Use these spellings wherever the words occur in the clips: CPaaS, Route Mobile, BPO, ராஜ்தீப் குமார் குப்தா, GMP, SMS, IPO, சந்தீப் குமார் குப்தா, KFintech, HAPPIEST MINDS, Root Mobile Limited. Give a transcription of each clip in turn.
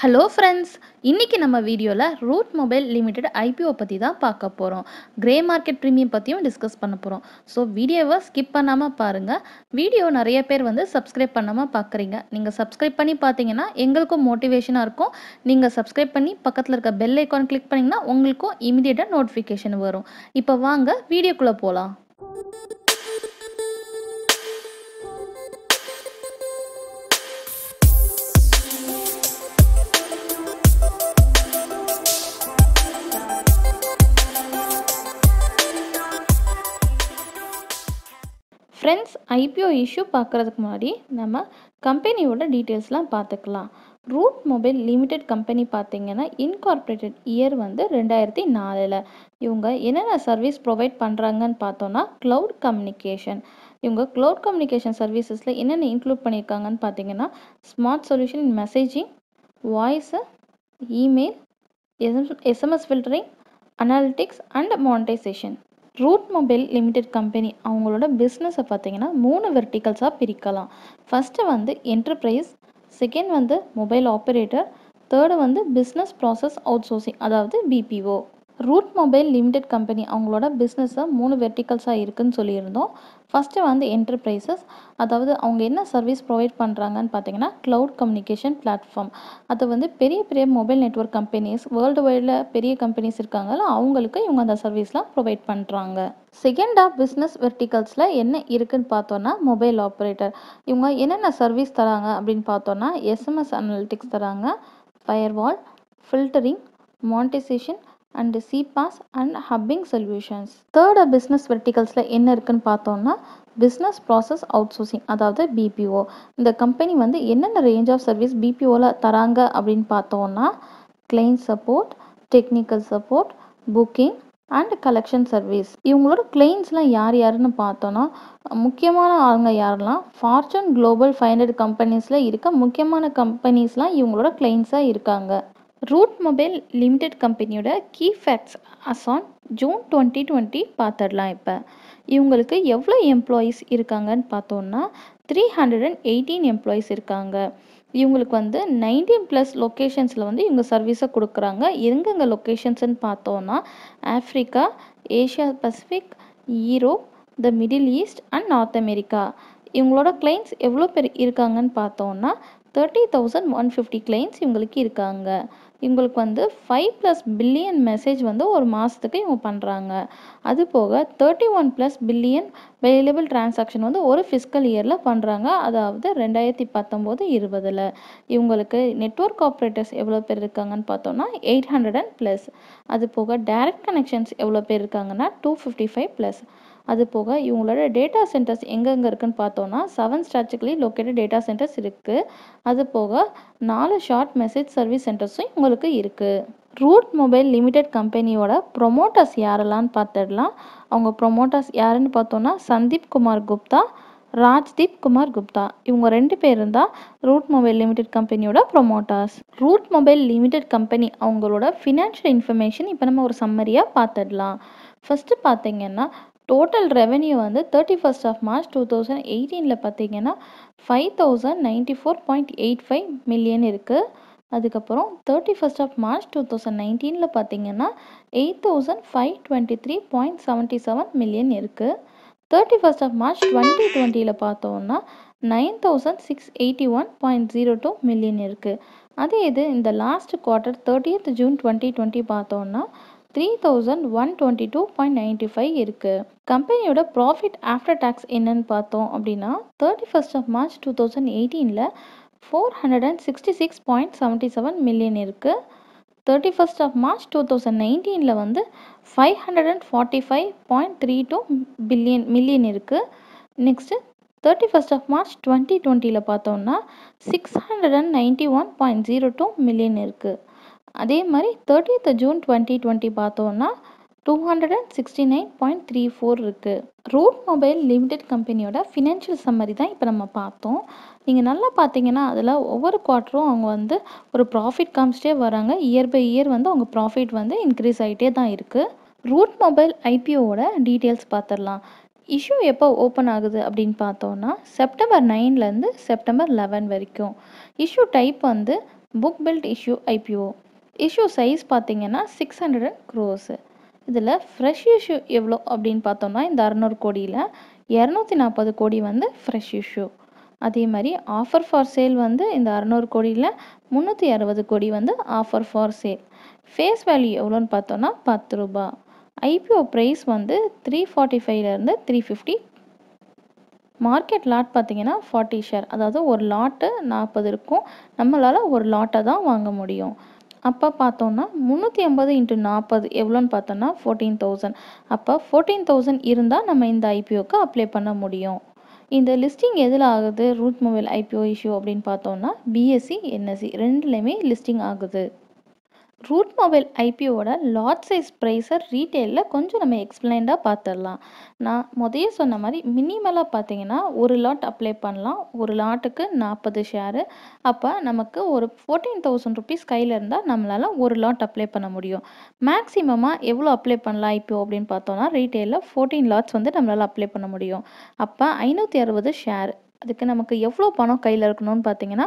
Hello friends, इन्नीकी नम्म वीडियोल रूट मोबाइल लिमिटेड IPO पत्ती तान पार्क्क पोरोम। ग्रे मार्केट प्रीमियम पत्तियुम डिस्कस पन्न पोरोम। सो वीडियोवा स्किप पन्नामा पारुंगा। वीडियो नरिया पेर वंदु सब्सक्राइब पन्नामा पार्क्कुरींगा। नींगा सब्सक्राइब पन्नी पार्त्तींगना एंगलुक्कुम मोटिवेशना इरुक्कुम। नींगा सब्सक्राइब पन्नी पक्कत्तुल इरुक्क बेल आइकॉन क्लिक पन्नींगना उंगलुक्कुम इमीडियेटा नोटिफिकेशन वरुम। इप्पो वांगा वीडियोक्कुल्ल पोलाम। फ्रेंड्स, IPO इश्यू பார்க்கிறதுக்கு முன்னாடி நம்ம கம்பெனியோட டீடைல்ஸ்லாம் பார்த்துக்கலாம். ரூட் மொபைல் லிமிடெட் கம்பெனி பார்த்தீங்கன்னா இன்கார்பரேட்டட் இயர் வந்து 2004. இவங்க என்னென்ன சர்வீஸ் ப்ரொவைட் பண்ணுறாங்கன்னு பார்த்தோன்னா க்ளவுட் கம்யூனிகேஷன். இவங்க க்ளவுட் கம்யூனிகேஷன் சர்வீசஸில் என்னென்ன இன்க்ளூட் பண்ணியிருக்காங்கன்னு பார்த்தீங்கன்னா smart solution in messaging, voice, email, SMS filtering, analytics and monetisation. Route Mobile Limited company அவங்களோட பிஸ்னஸை பார்த்தீங்கன்னா 3 வெர்டிகல்ஸாக பிரிக்கலாம். ஃபஸ்ட்டு வந்து என்டர்பிரைஸ், செகண்ட் வந்து மொபைல் ஆப்ரேட்டர், தேர்டு வந்து பிஸ்னஸ் ப்ராசஸ் அவுட் சோர்சிங், அதாவது BPO. Route Mobile Limited company அவங்களோட பிஸ்னஸை 3 வெர்டிகல்ஸாக இருக்குதுன்னு சொல்லியிருந்தோம். ஃபஸ்ட்டு வந்து என்டர்பிரைசஸ், அதாவது அவங்க என்ன சர்வீஸ் ப்ரொவைட் பண்ணுறாங்கன்னு பார்த்தீங்கன்னா க்ளவுட் கம்யூனிகேஷன் பிளாட்ஃபார்ம். அது வந்து பெரிய பெரிய மொபைல் நெட்வொர்க் கம்பெனிஸ், வேர்ல்டு வைடில் பெரிய கம்பெனிஸ் இருக்காங்கல்ல, அவங்களுக்கு இவங்க அந்த சர்வீஸ்லாம் ப்ரொவைட் பண்ணுறாங்க. செகண்டாக பிஸ்னஸ் வெர்டிகல்ஸில் என்ன இருக்குதுன்னு பார்த்தோன்னா மொபைல் ஆப்ரேட்டர். இவங்க என்னென்ன சர்வீஸ் தராங்க அப்படின்னு பார்த்தோன்னா SMS அனாலிட்டிக்ஸ் தராங்க, firewall, filtering, monetisation and CPaaS and hubbing solutions. Third business வெர்டிகல்ஸில் என்ன இருக்குன்னு பார்த்தோம்னா பிஸ்னஸ் ப்ராசஸ் அவுட் சோர்சிங், அதாவது BPO. இந்த கம்பெனி வந்து என்னென்ன ரேஞ்ச் ஆஃப் சர்வீஸ் BPOவில் தராங்க அப்படின்னு பார்த்தோம்னா client support, technical support, booking and collection service. இவங்களோட கிளைண்ட்ஸ்லாம் யார் யாருன்னு பார்த்தோன்னா முக்கியமான ஆளுங்க யாரெல்லாம் ஃபார்ச்சூன் குளோபல் 500 கம்பெனிஸில் இருக்க முக்கியமான கம்பெனிஸ்லாம் இவங்களோட கிளைண்ட்ஸாக இருக்காங்க. ரூட் மொபைல் லிமிடெட் கம்பெனியோட கீ ஃபேக்ட்ஸ் அசான் June 2020 பார்த்துடலாம். இப்போ இவங்களுக்கு எவ்வளோ எம்ப்ளாயீஸ் இருக்காங்கன்னு பார்த்தோன்னா 318 எம்ப்ளாயீஸ் இருக்காங்க. இவங்களுக்கு வந்து 19+ லொக்கேஷன்ஸில் வந்து இவங்க சர்வீஸை கொடுக்குறாங்க. எங்கெங்கே லொக்கேஷன்ஸ்ன்னு பார்த்தோன்னா Africa, Asia Pacific, Europe, the Middle East and North America. இவங்களோட கிளைண்ட்ஸ் எவ்வளோ பேர் இருக்காங்கன்னு பார்த்தோன்னா 30,150 கிளைண்ட்ஸ் இவங்களுக்கு இருக்காங்க. இவங்களுக்கு வந்து 5+ பில்லியன் மெசேஜ் வந்து ஒரு மாதத்துக்கு இவங்க பண்ணுறாங்க. அது போக 31+ பில்லியன் வேலியபிள் டிரான்சாக்ஷன் வந்து ஒரு ஃபிஸ்கல் இயரில் பண்ணுறாங்க, அதாவது 2019-20. இவங்களுக்கு நெட்வொர்க் ஆப்ரேட்டர்ஸ் எவ்வளோ பேர் இருக்காங்கன்னு பார்த்தோன்னா 800+. அது போக டைரக்ட் கனெக்ஷன்ஸ் எவ்வளோ பேர் இருக்காங்கன்னா 255+. அது போக இவங்களோட டேட்டா சென்டர்ஸ் எங்கெங்கே இருக்குதுன்னு பார்த்தோன்னா 7 ஸ்ட்ராட்டஜிக்கலி லொக்கேட்டட் டேட்டா சென்டர்ஸ் இருக்குது. அது போக 4 ஷார்ட் மெசேஜ் சர்வீஸ் சென்டர்ஸும் உங்களுக்கு இருக்குது. ரூட் மொபைல் லிமிடெட் கம்பெனியோட ப்ரொமோட்டர்ஸ் யாரெல்லாம்னு பார்த்துடலாம். அவங்க ப்ரொமோட்டர்ஸ் யாருன்னு பார்த்தோன்னா சந்தீப் குமார் குப்தா, ராஜ்தீப் குமார் குப்தா. இவங்க 2 பேரும் தான் ரூட் மொபைல் லிமிடெட் கம்பெனியோட promoters. Route Mobile Limited company அவங்களோட ஃபினான்ஷியல் இன்ஃபர்மேஷன் இப்போ நம்ம ஒரு சம்மரியாக பார்த்துடலாம். ஃபஸ்ட்டு பார்த்தீங்கன்னா டோட்டல் ரெவென்யூ வந்து 31st of March 2018 பார்த்தீங்கன்னா 5,094.85 மில்லியன் இருக்குது. அதுக்கப்புறம் 31st of March 2019 பார்த்தீங்கன்னா 8,523.77 மில்லியன் இருக்குது. 31st of March 2020 பார்த்தோன்னா 9,681.02 மில்லியன் இருக்குது. அதே இது இந்த லாஸ்ட் குவார்ட்டர் 30th June 2020 பார்த்தோன்னா 3,122.95 இருக்குது. கம்பெனியோட ப்ராஃபிட் ஆஃப்டர் டேக்ஸ் என்னன்னு பார்த்தோம் அப்படின்னா 31st of March 2018 $466.77 மில்லியன் இருக்குது. 31st of March 2019 வந்து 545.32 மில்லியன் இருக்குது. நெக்ஸ்ட்டு 31st of March 2020 பார்த்தோம்னா 691.02 மில்லியன் இருக்குது. அதே மாதிரி 30th June 2020 பார்த்தோன்னா 269.34 இருக்குது. ரூட் மொபைல் லிமிடெட் கம்பெனியோட ஃபினான்ஷியல் சம்மரி தான் இப்போ நம்ம பார்த்தோம். நீங்கள் நல்லா பார்த்தீங்கன்னா அதில் ஒவ்வொரு குவார்ட்டரும் அவங்க வந்து ஒரு ப்ராஃபிட் காமிச்சிட்டே வராங்க. இயர் பை இயர் வந்து அவங்க ப்ராஃபிட் வந்து இன்க்ரீஸ் ஆகிட்டே தான் இருக்குது. ரூட் மொபைல் IPOவோட டீட்டெயில்ஸ் பார்த்துடலாம். இஷ்யூ எப்போ ஓப்பன் ஆகுது அப்படின்னு பார்த்தோன்னா செப்டம்பர் 9லேருந்து September 11 வரைக்கும். இஷ்யூ டைப் வந்து book build issue IPO. Issue size பார்த்தீங்கன்னா 600 crores. இதில் ஃப்ரெஷ் இஷ்யூ எவ்வளோ அப்படின்னு பார்த்தோம்னா இந்த 600 கோடியில் 240 கோடி வந்து ஃப்ரெஷ் இஷ்யூ. அதே மாதிரி ஆஃபர் ஃபார் சேல் வந்து இந்த 600 கோடியில் 360 கோடி வந்து offer for sale. Face value எவ்வளோன்னு பார்த்தோன்னா 10 ரூபா. ஐபிஓ ப்ரைஸ் வந்து 345லேருந்து 350. மார்க்கெட் லாட் பார்த்தீங்கன்னா 40 ஷேர், அதாவது ஒரு லாட்டு 40 இருக்கும், நம்மளால் ஒரு லாட்டை தான் வாங்க முடியும். அப்போ பார்த்தோன்னா 350 × 40 எவ்வளோன்னு பார்த்தோன்னா 14,000. அப்போ 14,000 இருந்தால் நம்ம இந்த ஐபிஓக்கு அப்ளை பண்ண முடியும். இந்த லிஸ்டிங் எதில் ஆகுது ரூட் மொபைல் ஐபிஓ இஷ்யூ அப்படின்னு பார்த்தோன்னா பிஎஸ்சி என்எஸ்சி ரெண்டுலேயுமே லிஸ்டிங் ஆகுது. ரூட் மொபைல் ஐபிஓட லார்ஜ் சைஸ் ப்ரைஸை ரீட்டெயிலில் கொஞ்சம் நம்ம எக்ஸ்பிளைண்டாக பார்த்துடலாம். நான் முதைய சொன்ன மாதிரி மினிமலாக பார்த்தீங்கன்னா ஒரு லாட் அப்ளை பண்ணலாம், ஒரு லாட்டுக்கு 40 ஷேரு. அப்போ நமக்கு ஒரு 14,000 ருபீஸ் கையில் இருந்தால் நம்மளால் ஒரு லாட் அப்ளை பண்ண முடியும். மேக்ஸிமமாக எவ்வளோ அப்ளை பண்ணலாம் ஐபிஓ அப்படின்னு பார்த்தோன்னா ரீட்டெயிலில் 14 லாட்ஸ் வந்து நம்மளால் அப்ளை பண்ண முடியும். அப்போ 560 ஷேர், அதுக்கு நமக்கு எவ்வளோ பணம் கையில் இருக்கணும்னு பார்த்தீங்கன்னா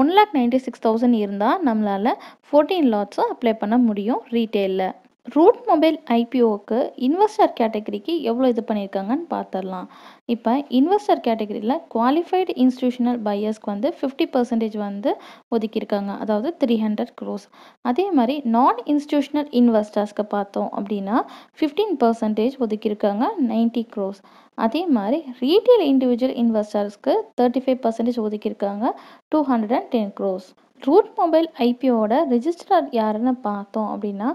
1,96,000 இருந்தால் நம்மளால் 14 லாட்ஸும் அப்ளை பண்ண முடியும் ரீட்டெயிலில். ரூட் மொபைல் ஐபிஓக்கு இன்வெஸ்டர் கேட்டகரிக்கு எவ்வளோ இது பண்ணியிருக்காங்கன்னு பார்த்துடலாம். இப்போ இன்வெஸ்டர் கேட்டகரியில் குவாலிஃபைடு இன்ஸ்டிடியூஷனல் பையர்ஸ்க்கு வந்து 50% வந்து ஒதுக்கியிருக்காங்க, அதாவது 300 crores. அதே மாதிரி நான் இன்ஸ்டிடியூஷனல் இன்வெஸ்டர்ஸ்க்கு பார்த்தோம் அப்படின்னா 15% ஒதுக்கியிருக்காங்க, 90 crores. அதே மாதிரி ரீட்டெயில் இண்டிவிஜுவல் இன்வெஸ்டர்ஸ்க்கு 35% ஒதுக்கியிருக்காங்க, 210 crores. ரூட் மொபைல் ஐபிஓட ரிஜிஸ்ட்ரார் யாருன்னு பார்த்தோம் அப்படின்னா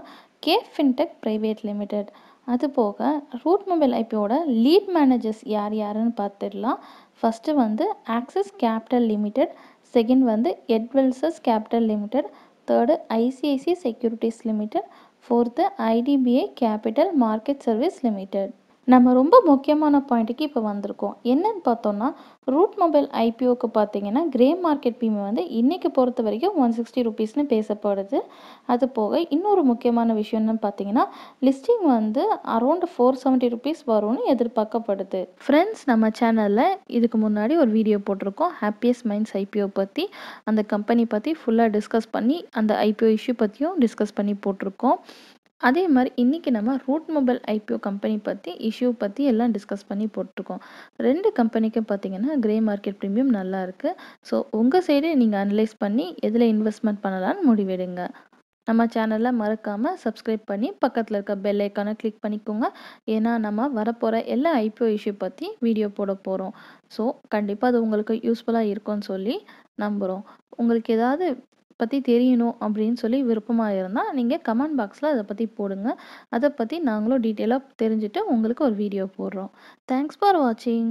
KFintech Private Limited. அதுபோக ரூட் மொபைல் ஐபிஓட லீட் மேனேஜர்ஸ் யார் யாருன்னு பார்த்துடலாம். ஃபஸ்ட்டு வந்து ஆக்சிஸ் கேபிட்டல் லிமிடெட், செகண்ட் வந்து Edelweiss capital limited, third ICICI securities limited, fourth IDBI capital market service limited. நம்ம ரொம்ப முக்கியமான பாயிண்ட்டுக்கு இப்போ வந்திருக்கோம். என்னன்னு பார்த்தோன்னா ரூட் மொபைல் ஐபிஓக்கு பார்த்தீங்கன்னா கிரே மார்க்கெட் பிமி வந்து இன்றைக்கி பொறுத்த வரைக்கும் 160 ருபீஸ்னு பேசப்படுது. அது போக இன்னொரு முக்கியமான விஷயம் என்னன்னு பார்த்தீங்கன்னா லிஸ்டிங் வந்து அரௌண்ட் 470 ருபீஸ் வரும்னு எதிர்பார்க்கப்படுது. ஃப்ரெண்ட்ஸ், நம்ம சேனலில் இதுக்கு முன்னாடி ஒரு வீடியோ போட்டிருக்கோம் ஹாப்பியஸ்ட் மைண்ட்ஸ் ஐபிஓ பற்றி. அந்த கம்பெனி பற்றி ஃபுல்லாக டிஸ்கஸ் பண்ணி அந்த ஐபிஓ இஷ்யூ பற்றியும் டிஸ்கஸ் பண்ணி போட்டிருக்கோம். அதே மாதிரி இன்றைக்கி நம்ம ரூட் மொபைல் ஐபிஓ கம்பெனி பற்றி இஷ்யூ பற்றி எல்லாம் டிஸ்கஸ் பண்ணி போட்டிருக்கோம். ரெண்டு கம்பெனிக்கும் பார்த்திங்கன்னா கிரே மார்க்கெட் ப்ரீமியம் நல்லா இருக்குது. ஸோ உங்கள் சைடு நீங்கள் அனலைஸ் பண்ணி எதில் இன்வெஸ்ட்மெண்ட் பண்ணலான்னு முடிவெடுங்க. நம்ம சேனலில் மறக்காமல் சப்ஸ்கிரைப் பண்ணி பக்கத்தில் இருக்க பெல் ஐக்கானை கிளிக் பண்ணிக்கோங்க. ஏன்னா நம்ம வரப்போகிற எல்லா ஐபிஓ இஷ்யூ பற்றி வீடியோ போட போகிறோம். ஸோ கண்டிப்பாக அது உங்களுக்கு யூஸ்ஃபுல்லாக இருக்கும்னு சொல்லி நம்புகிறோம். உங்களுக்கு ஏதாவது பற்றி தெரியணும் அப்படின்னு சொல்லி விருப்பமாக இருந்தால் நீங்கள் கமெண்ட் பாக்ஸில் அதை பற்றி போடுங்க. அதை பற்றி நாங்களும் டீட்டெயிலாக தெரிஞ்சுட்டு உங்களுக்கு ஒரு வீடியோ போடுறோம். தேங்க்ஸ் ஃபார் வாட்சிங்.